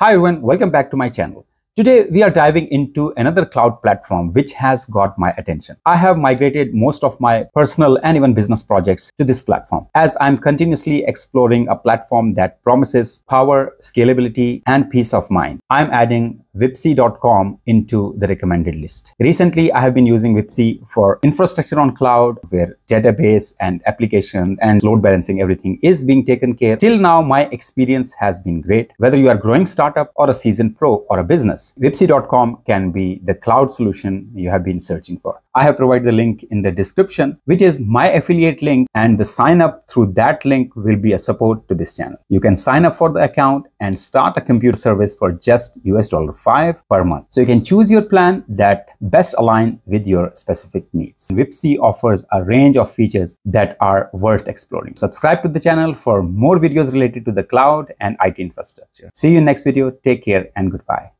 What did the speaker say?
Hi everyone, welcome back to my channel. Today we are diving into another cloud platform which has got my attention. I have migrated most of my personal and even business projects to this platform as I'm continuously exploring a platform that promises power, scalability and peace of mind. I'm adding VPSie.com into the recommended list. Recently, I have been using VPSie for infrastructure on cloud, where database and application and load balancing, everything is being taken care. Till now, my experience has been great. Whether you are growing startup or a seasoned pro or a business, VPSie.com can be the cloud solution you have been searching for. I have provided the link in the description, which is my affiliate link, and the sign up through that link will be a support to this channel. You can sign up for the account and start a computer service for just $5 per month. So you can choose your plan that best align with your specific needs. VPSie offers a range of features that are worth exploring. Subscribe to the channel for more videos related to the cloud and IT infrastructure. See you in next video. Take care and goodbye.